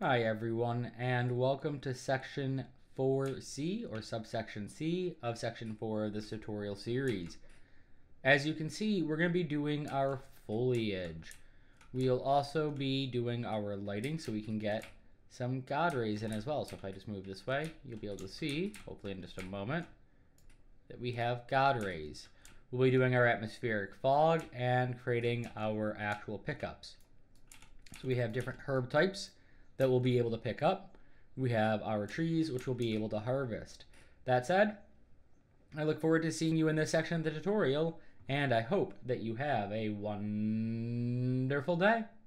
Hi everyone, and welcome to section 4C or subsection C of section 4 of this tutorial series. As you can see, we're going to be doing our foliage. We'll also be doing our lighting so we can get some Godrays in as well. So if I just move this way, you'll be able to see, hopefully in just a moment, that we have Godrays. We'll be doing our atmospheric fog and creating our actual pickups. So we have different herb types that we'll be able to pick up. We have our trees, which we'll be able to harvest. That said, I look forward to seeing you in this section of the tutorial, and I hope that you have a wonderful day.